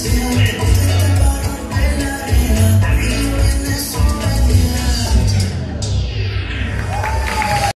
Yes, you win.